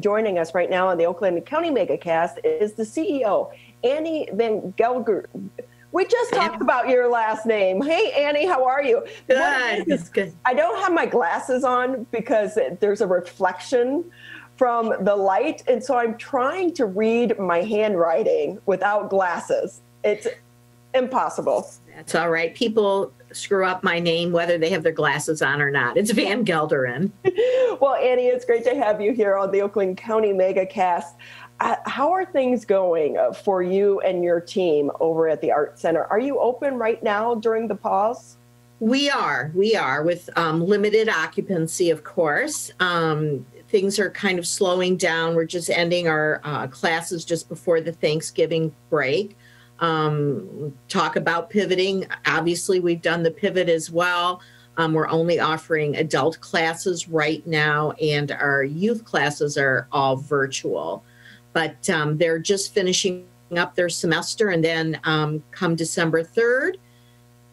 Joining us right now on the Oakland County Megacast is the CEO, Annie Vangelderen. We just talked about your last name. Hey, Annie, how are you? Good. It's good. I don't have my glasses on because there's a reflection from the light, and so I'm trying to read my handwriting without glasses. It's impossible. That's all right. People screw up my name whether they have their glasses on or not. It's Vangelderen. Well, Annie, it's great to have you here on the Oakland County Megacast. How are things going for you and your team over at the Art Center? Are you open right now during the pause? We are with limited occupancy, of course. Things are kind of slowing down. We're just ending our classes just before the Thanksgiving break. Talk about pivoting. Obviously, we've done the pivot as well. We're only offering adult classes right now, and our youth classes are all virtual. But they're just finishing up their semester, and then come December 3rd,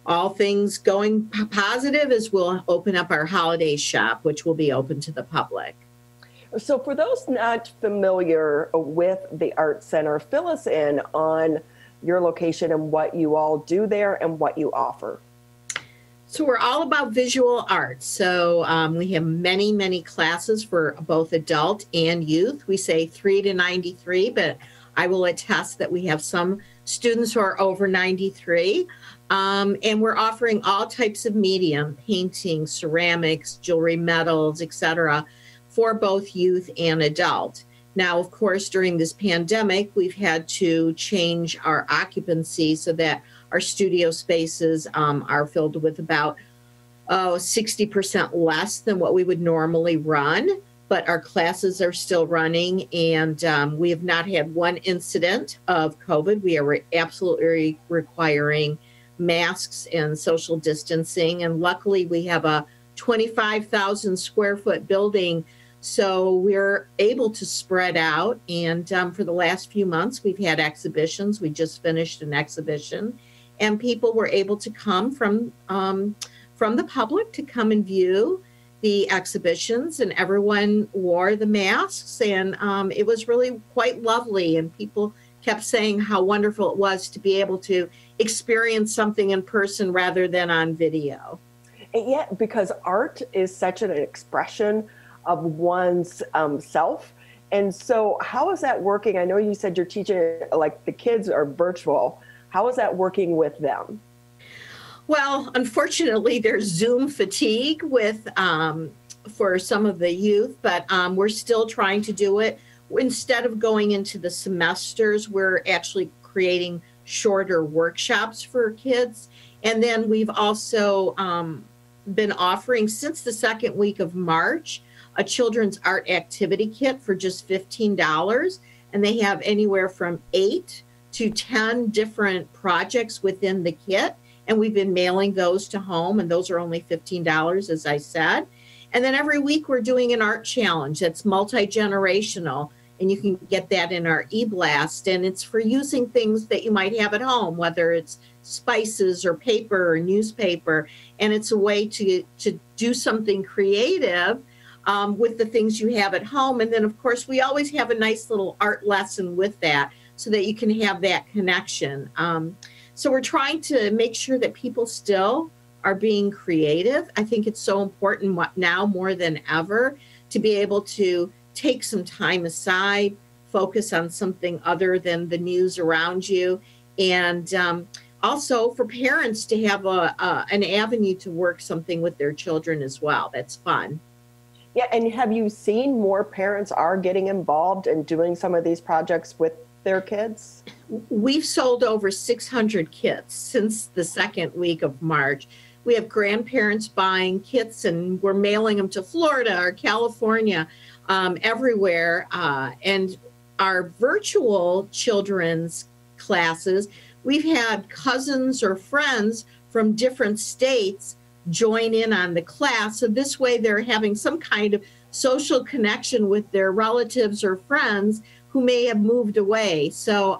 all things going positive, is we'll open up our holiday shop, which will be open to the public. So for those not familiar with the Art Center, fill us in on your location and what you all do there and what you offer. So we're all about visual arts. So we have many, many classes for both adult and youth. We say 3 to 93, but I will attest that we have some students who are over 93. And we're offering all types of medium, painting, ceramics, jewelry, metals, etc., for both youth and adult. Now, of course, during this pandemic, we've had to change our occupancy so that our studio spaces are filled with about 60% less than what we would normally run, but our classes are still running, and we have not had one incident of COVID. We are absolutely requiring masks and social distancing, and luckily we have a 25,000 square foot building, so we're able to spread out. And for the last few months, we've had exhibitions. We just finished an exhibition, and people were able to come from the public to come and view the exhibitions, and everyone wore the masks, and it was really quite lovely. And people kept saying how wonderful it was to be able to experience something in person rather than on video. And yet, because art is such an expression of one's self. And so how is that working? I know you said you're teaching, like, the kids are virtual. How is that working with them? Well, unfortunately, there's Zoom fatigue with for some of the youth, but we're still trying to do it. Instead of going into the semesters, we're actually creating shorter workshops for kids. And then we've also been offering, since the second week of March, a children's art activity kit for just $15, and they have anywhere from 8 to 10 different projects within the kit, and we've been mailing those to home, and those are only $15, as I said. And then every week we're doing an art challenge that's multi-generational, and you can get that in our e-blast, and it's for using things that you might have at home, whether it's spices or paper or newspaper, and it's a way to do something creative with the things you have at home. And then, of course, we always have a nice little art lesson with that so that you can have that connection. So we're trying to make sure that people still are being creative. I think it's so important now more than ever to be able to take some time aside, focus on something other than the news around you, and also for parents to have an avenue to work something with their children as well. That's fun. Yeah, and have you seen more parents are getting involved and doing some of these projects with their kids? We've sold over 600 kits since the second week of March. We have grandparents buying kits, and we're mailing them to Florida or California, everywhere. And our virtual children's classes, we've had cousins or friends from different states join in on the class, so this way they're having some kind of social connection with their relatives or friends who may have moved away. So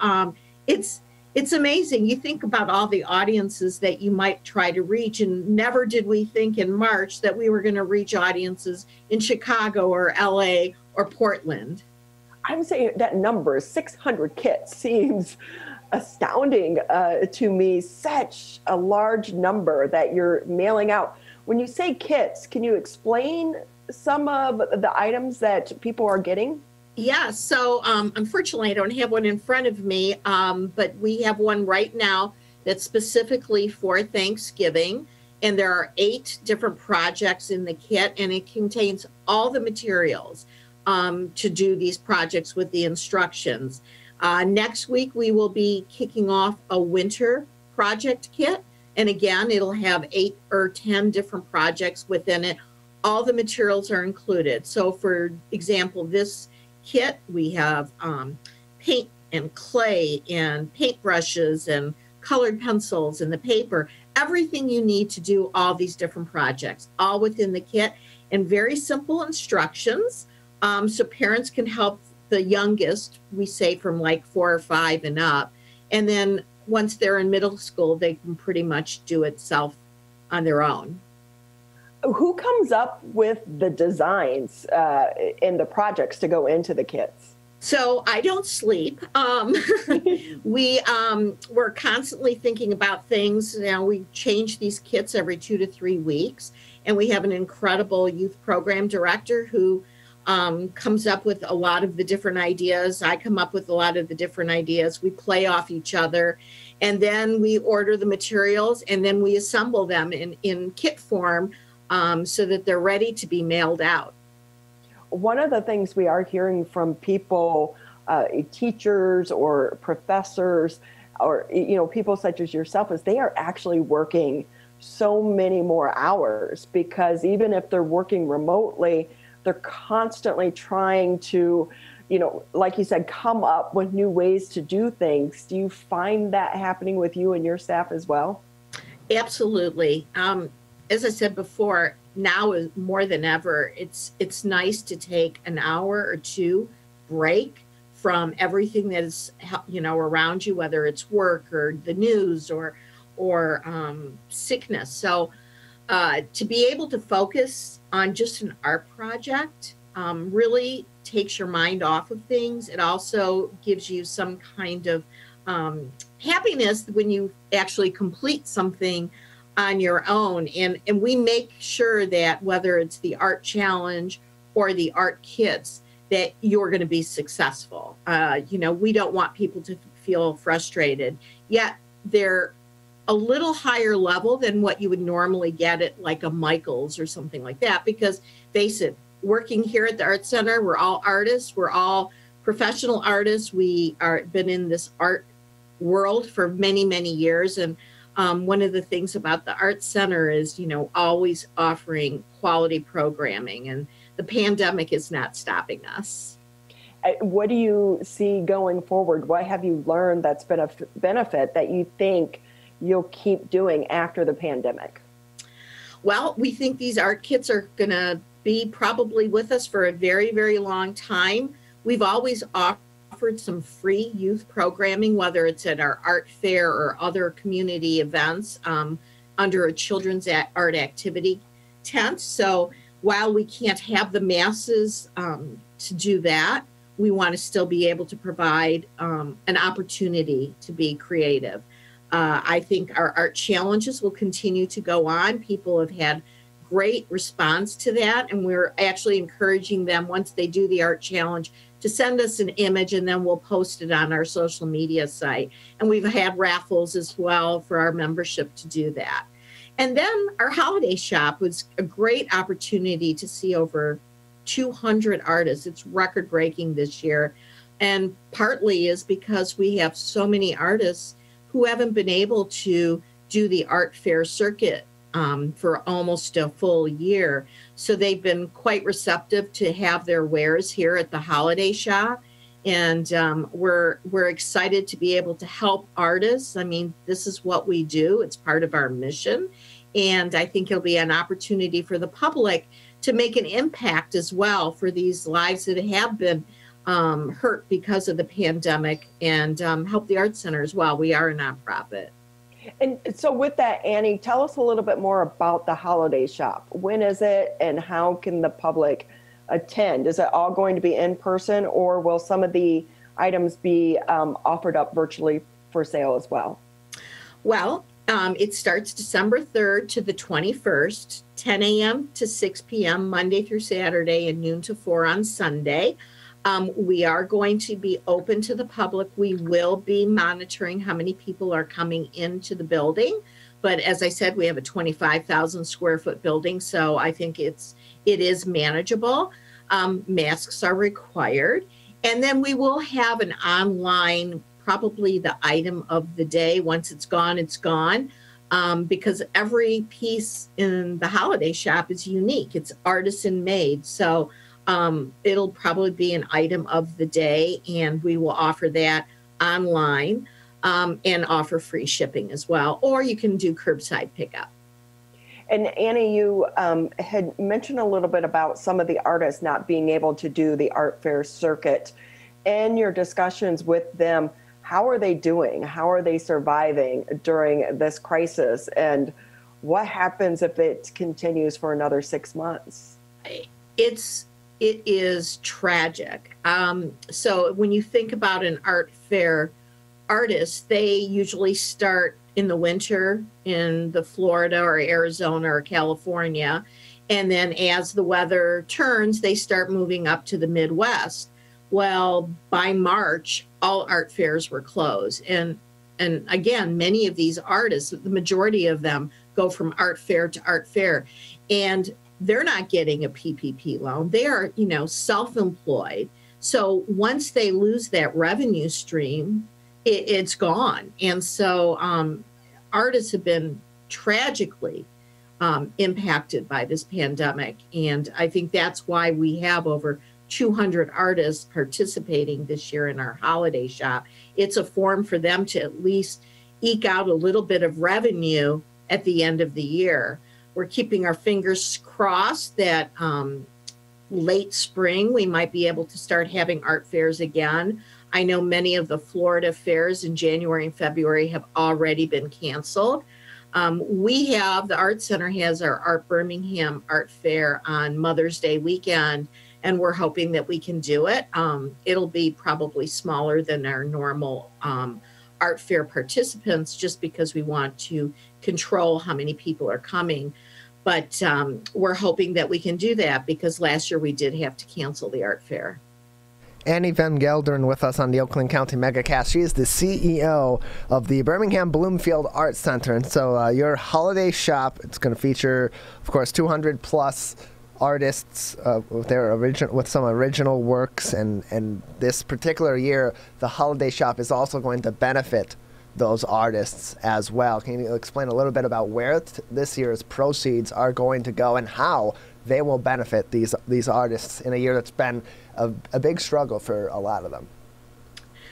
it's amazing. You think about all the audiences that you might try to reach, and never did we think in March that we were going to reach audiences in Chicago or LA or Portland. I'm saying that number, 600 kits, seems astounding to me, such a large number that you're mailing out. When you say kits, can you explain some of the items that people are getting? Yeah, so unfortunately I don't have one in front of me, but we have one right now that's specifically for Thanksgiving. And there are 8 different projects in the kit, and it contains all the materials to do these projects with the instructions. Next week, we will be kicking off a winter project kit. And again, it'll have 8 or 10 different projects within it. All the materials are included. So for example, this kit, we have paint and clay and paintbrushes and colored pencils and the paper, everything you need to do all these different projects, all within the kit, and very simple instructions. So parents can help the youngest, we say from like 4 or 5 and up. And then once they're in middle school, they can pretty much do it self on their own. Who comes up with the designs and the projects to go into the kits? So I don't sleep. We're constantly thinking about things. Now we change these kits every 2 to 3 weeks, and we have an incredible youth program director who comes up with a lot of the different ideas. I come up with a lot of the different ideas. We play off each other, and then we order the materials, and then we assemble them in kit form so that they're ready to be mailed out. One of the things we are hearing from people, teachers or professors, or people such as yourself, is they are actually working so many more hours, because even if they're working remotely, they're constantly trying to, like you said, come up with new ways to do things. Do you find that happening with you and your staff as well? Absolutely. As I said before, now is more than ever, it's nice to take an hour or 2 break from everything that is around you, whether it's work or the news or sickness. So to be able to focus on just an art project really takes your mind off of things. It also gives you some kind of happiness when you actually complete something on your own. And we make sure that whether it's the art challenge or the art kits, that you're going to be successful. We don't want people to feel frustrated, yet they're a little higher level than what you would normally get at like a Michael's or something like that, because face it, working here at the Art Center, we're all artists, we're all professional artists. We are been in this art world for many, many years. And one of the things about the Art Center is, always offering quality programming, and the pandemic is not stopping us. What do you see going forward? What have you learned that's been a benefit that you think you'll keep doing after the pandemic? Well, we think these art kits are going to be probably with us for a very, very long time. We've always offered some free youth programming, whether it's at our art fair or other community events under a children's art activity tent. So while we can't have the masses to do that, we want to still be able to provide an opportunity to be creative. I think our art challenges will continue to go on. People have had great response to that, and we're actually encouraging them, once they do the art challenge, to send us an image, and then we'll post it on our social media site. And we've had raffles as well for our membership to do that. And then our holiday shop was a great opportunity to see over 200 artists. It's record-breaking this year, and partly is because we have so many artists who haven't been able to do the art fair circuit for almost a full year. So they've been quite receptive to have their wares here at the holiday shop. And we're excited to be able to help artists. I mean, this is what we do. It's part of our mission. And I think it'll be an opportunity for the public to make an impact as well for these lives that have been hurt because of the pandemic, and help the Art Center as well. We are a nonprofit. And so with that, Annie, tell us a little bit more about the holiday shop. When is it, and how can the public attend? Is it all going to be in person, or will some of the items be offered up virtually for sale as well? Well, it starts December 3rd to the 21st, 10 a.m. to 6 p.m. Monday through Saturday, and noon to 4 on Sunday. We are going to be open to the public. We will be monitoring how many people are coming into the building. But as I said, we have a 25,000 square foot building, so I think it is manageable. Masks are required. And then we will have an online, probably the item of the day. Once it's gone, it's gone. Because every piece in the holiday shop is unique. It's artisan made. So it'll probably be an item of the day, and we will offer that online. And offer free shipping as well, or you can do curbside pickup. And Annie, you had mentioned a little bit about some of the artists not being able to do the art fair circuit. In your discussions with them, how are they doing? How are they surviving during this crisis? And what happens if it continues for another 6 months? It is tragic. So when you think about an art fair, artists, they usually start in the winter in the Florida or Arizona or California, and then as the weather turns, they start moving up to the Midwest. Well, by March, all art fairs were closed, and again, many of these artists, the majority of them, go from art fair, and they're not getting a PPP loan. They are, you know, self-employed. So once they lose that revenue stream, it's gone. And so artists have been tragically impacted by this pandemic. And I think that's why we have over 200 artists participating this year in our holiday shop. It's a form for them to at least eke out a little bit of revenue at the end of the year. We're keeping our fingers crossed that late spring, we might be able to start having art fairs again. I know many of the Florida fairs in January and February have already been canceled. The Art Center has our Art Birmingham Art Fair on Mother's Day weekend, and we're hoping that we can do it. It'll be probably smaller than our normal art fair participants, just because we want to control how many people are coming. But we're hoping that we can do that, because last year we did have to cancel the art fair. Annie Vangelderen with us on the Oakland County Megacast. She is the CEO of the Birmingham Bloomfield Art Center. And so your holiday shop, it's going to feature, of course, 200 plus artists with some original works. And this particular year, the holiday shop is also going to benefit those artists as well. Can you explain a little bit about where this year's proceeds are going to go and how they will benefit these artists in a year that's been a big struggle for a lot of them?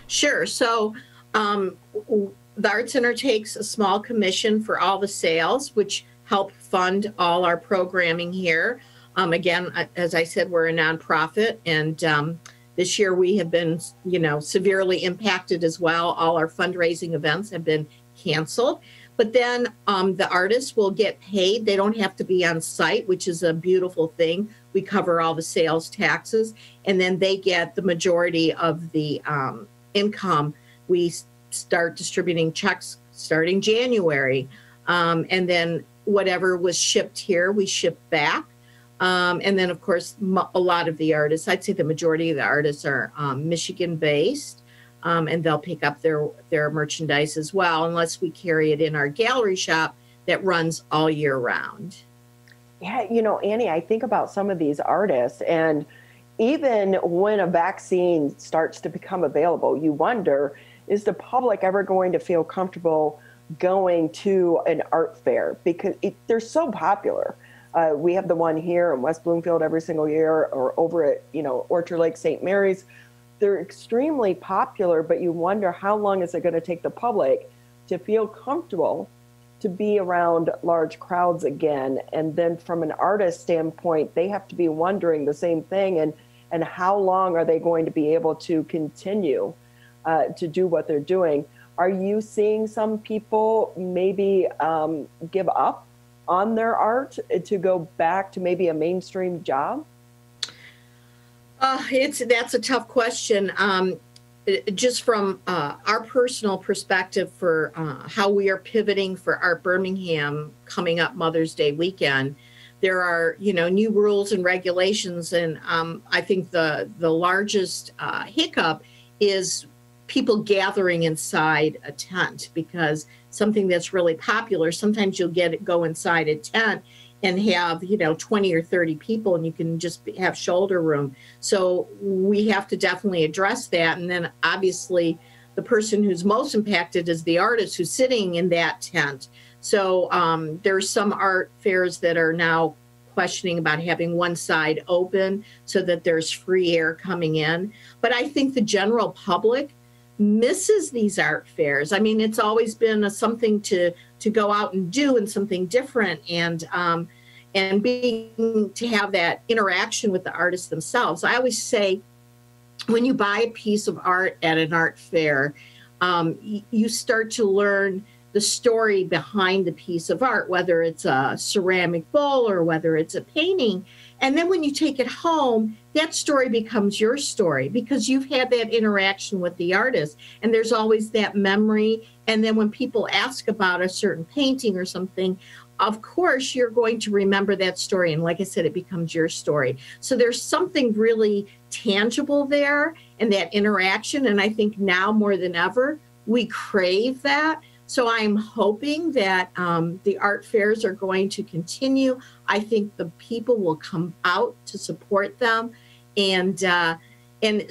Sure. So the Art Center takes a small commission for all the sales, which help fund all our programming here. Again, as I said, we're a nonprofit, and this year we have been, you know, severely impacted as well. All our fundraising events have been canceled. But then the artists will get paid. They don't have to be on site, which is a beautiful thing. We cover all the sales taxes, and then they get the majority of the income. We start distributing checks starting January. And then whatever was shipped here, we ship back. And then, of course, a lot of the artists, I'd say the majority of the artists are Michigan-based. And they'll pick up their merchandise as well, unless we carry it in our gallery shop that runs all year round. Yeah, you know, Annie, I think about some of these artists, and even when a vaccine starts to become available, you wonder, is the public ever going to feel comfortable going to an art fair? Because they're so popular. We have the one here in West Bloomfield every single year, or over at, you know, Orchard Lake St. Mary's. They're extremely popular, but you wonder how long is it going to take the public to feel comfortable to be around large crowds again. And then from an artist standpoint, they have to be wondering the same thing, and how long are they going to be able to continue to do what they're doing? Are you seeing some people maybe give up on their art to go back to maybe a mainstream job? That's a tough question. Just from our personal perspective for how we are pivoting for Art Birmingham coming up Mother's Day weekend, there are, you know, new rules and regulations, and I think the largest hiccup is people gathering inside a tent, because something that's really popular, sometimes you'll go inside a tent and have, you know, 20 or 30 people, and you can just have shoulder room. So we have to definitely address that. And then obviously the person who's most impacted is the artist who's sitting in that tent. So there's some art fairs that are now questioning about having one side open so that there's free air coming in. But I think the general public misses these art fairs. I mean, it's always been something to go out and do, and something different, and being to have that interaction with the artists themselves. I always say, when you buy a piece of art at an art fair, you start to learn the story behind the piece of art, whether it's a ceramic bowl or whether it's a painting. And then when you take it home, that story becomes your story, because you've had that interaction with the artist, and there's always that memory. And then when people ask about a certain painting or something, of course, you're going to remember that story. And like I said, it becomes your story. So there's something really tangible there in that interaction. And I think now more than ever, we crave that. So I'm hoping that the art fairs are going to continue. I think the people will come out to support them. And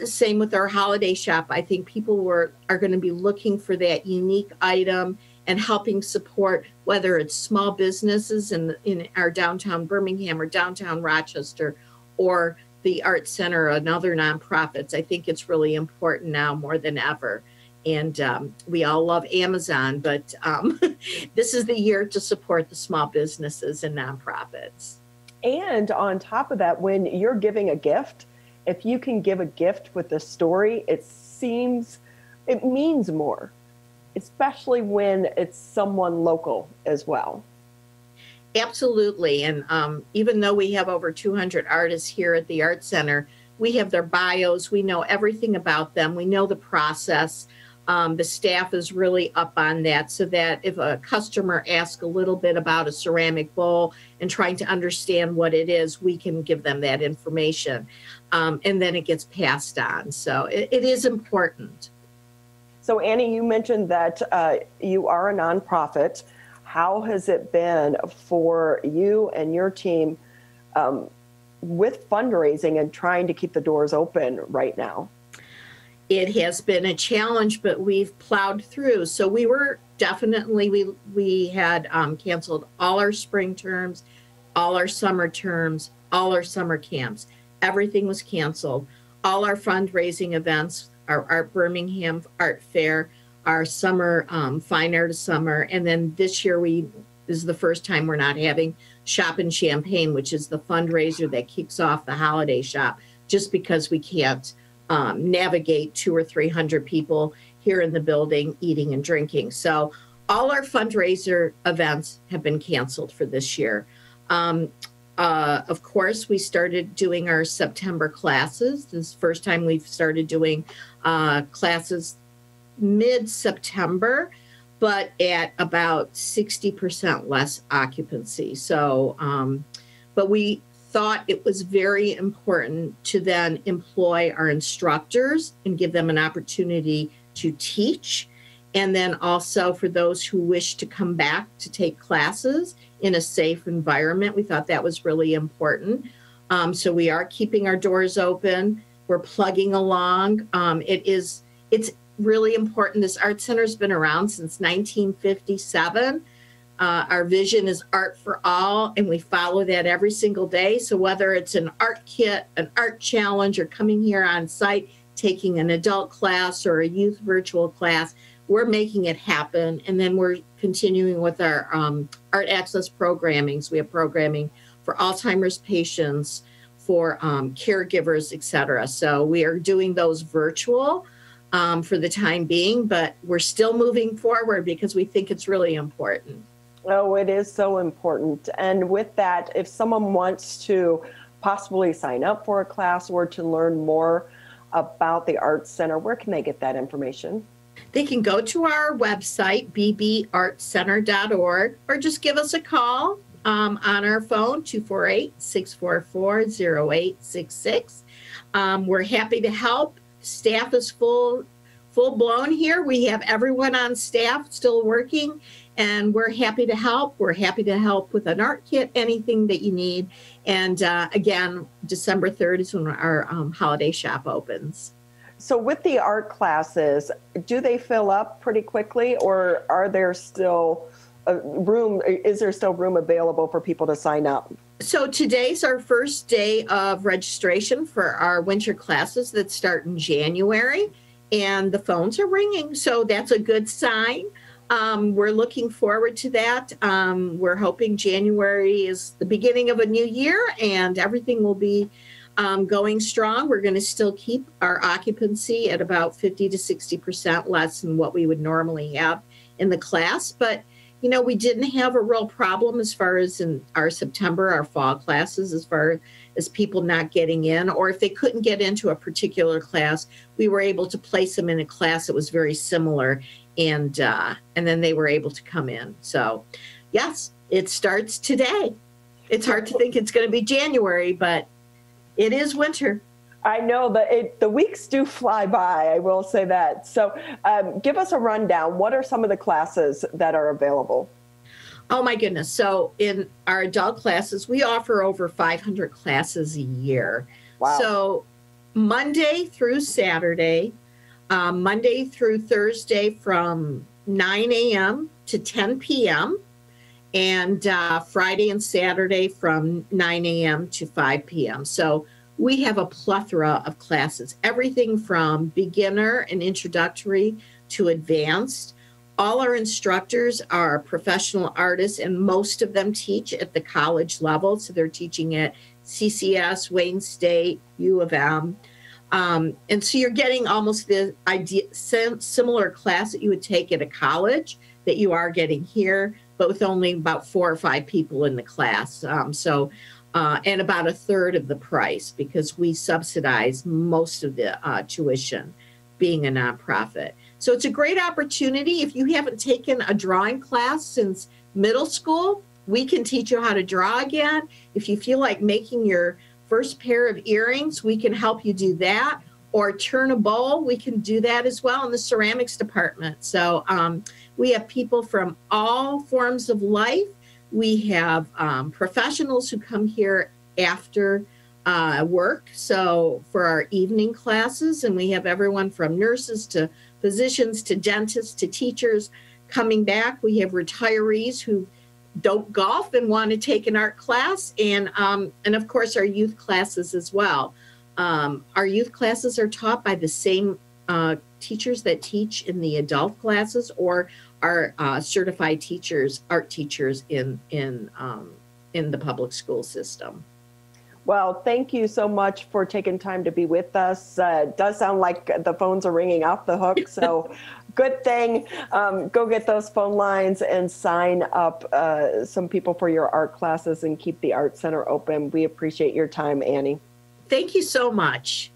same with our holiday shop. I think people are going to be looking for that unique item and helping support, whether it's small businesses in our downtown Birmingham or downtown Rochester, or the Art Center and other nonprofits. I think it's really important now more than ever. And we all love Amazon, but this is the year to support the small businesses and nonprofits. And on top of that, when you're giving a gift, if you can give a gift with a story, it means more, especially when it's someone local as well. Absolutely. And even though we have over 200 artists here at the Art Center, we have their bios. We know everything about them. We know the process. The staff is really up on that, so that if a customer asks a little bit about a ceramic bowl and trying to understand what it is, we can give them that information. And then it gets passed on. So it is important. So Annie, you mentioned that you are a nonprofit. How has it been for you and your team with fundraising and trying to keep the doors open right now? It has been a challenge, but we've plowed through. So we were definitely, we had canceled all our spring terms, all our summer terms, all our summer camps. Everything was canceled. All our fundraising events, our Art Birmingham Art Fair, our summer Fine Artist Summer. And then this year, this is the first time we're not having Shop and Champagne, which is the fundraiser that kicks off the holiday shop, just because we can't navigate 200 or 300 people here in the building eating and drinking. So all our fundraiser events have been canceled for this year. Of course, we started doing our September classes. This is the first time we've started doing classes mid-September, but at about 60% less occupancy. So, but we thought it was very important to then employ our instructors and give them an opportunity to teach. And then also for those who wish to come back to take classes in a safe environment, we thought that was really important. So we are keeping our doors open. We're plugging along. It's really important. This Art Center has been around since 1957. Our vision is art for all, and we follow that every single day. So whether it's an art kit, an art challenge, or coming here on site, taking an adult class or a youth virtual class, we're making it happen. And then we're continuing with our art access programming. So we have programming for Alzheimer's patients, for caregivers, etc. So we are doing those virtual for the time being, but we're still moving forward because we think it's really important. Oh, it is so important. And with that, if someone wants to possibly sign up for a class or to learn more about the Arts Center, where can they get that information? They can go to our website, bbartcenter.org, or just give us a call on our phone, 248-644-0866. We're happy to help. Staff is full blown here. We have everyone on staff still working, and we're happy to help. We're happy to help with an art kit, anything that you need. And again, December 3rd is when our holiday shop opens. So with the art classes, do they fill up pretty quickly, or are there still room? Is there still room available for people to sign up? So today's our first day of registration for our winter classes that start in January, and the phones are ringing, so that's a good sign. We're looking forward to that. We're hoping January is the beginning of a new year and everything will be going strong. We're going to still keep our occupancy at about 50 to 60% less than what we would normally have in the class. But, you know, we didn't have a real problem as far as in our September, our fall classes, as far as people not getting in, or if they couldn't get into a particular class, we were able to place them in a class that was very similar, and then they were able to come in. So, yes, it starts today. It's hard to think it's going to be January, but it is winter. I know, but the weeks do fly by, I will say that. So give us a rundown. What are some of the classes that are available? Oh, my goodness. So in our adult classes, we offer over 500 classes a year. Wow. So Monday through Saturday, Monday through Thursday from 9 a.m. to 10 p.m., and Friday and Saturday from 9 a.m. to 5 p.m. So we have a plethora of classes, everything from beginner and introductory to advanced. All our instructors are professional artists, and most of them teach at the college level. So they're teaching at CCS, Wayne State, U of M. And so you're getting almost the similar class that you would take at a college that you are getting here, but with only about 4 or 5 people in the class. And about a third of the price, because we subsidize most of the tuition, being a nonprofit. So it's a great opportunity. If you haven't taken a drawing class since middle school, we can teach you how to draw again. If you feel like making your first pair of earrings, we can help you do that. Or turn a bowl, we can do that as well in the ceramics department. So we have people from all forms of life. We have professionals who come here after work, so for our evening classes, and we have everyone from nurses to physicians to dentists to teachers coming back. We have retirees who don't golf and want to take an art class, and of course our youth classes as well. Our youth classes are taught by the same teachers that teach in the adult classes, or are certified teachers, art teachers in the public school system. Well, thank you so much for taking time to be with us. It does sound like the phones are ringing off the hook, so good thing. Go get those phone lines and sign up some people for your art classes and keep the Art Center open. We appreciate your time, Annie. Thank you so much.